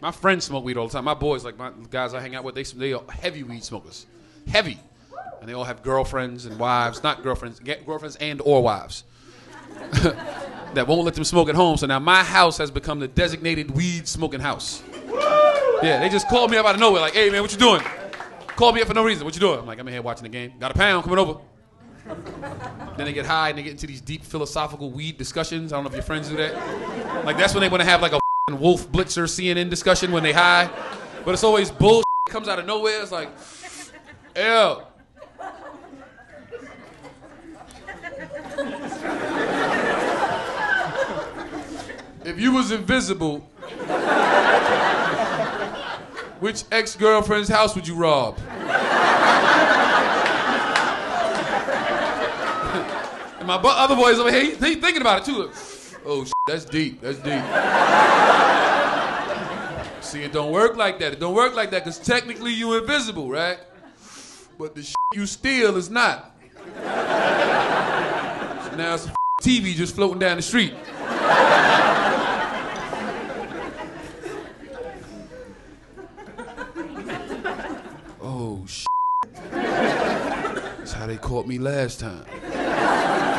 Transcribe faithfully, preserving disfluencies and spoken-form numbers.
My friends smoke weed all the time. My boys, like my guys I hang out with, they they are heavy weed smokers, heavy, and they all have girlfriends and wives, not girlfriends, girlfriends and or wives, that won't let them smoke at home. So now my house has become the designated weed smoking house. Yeah, they just called me up out of nowhere, like, "Hey man, what you doing?" Called me up for no reason. "What you doing?" I'm like, "I'm in here watching the game. Got a pound coming over." Then they get high and they get into these deep philosophical weed discussions. I don't know if your friends do that. Like that's when they want to have like a Wolf Blitzer C N N discussion when they high. But it's always bullshit. It comes out of nowhere. It's like, ew. If you was invisible, which ex-girlfriend's house would you rob? And my other boys over here, he, he thinking about it too. Oh, shit, that's deep, that's deep. See, it don't work like that. It don't work like that because technically you invisible, right? But the shit you steal is not. So now it's a T V just floating down the street. Oh, shit. That's how they caught me last time.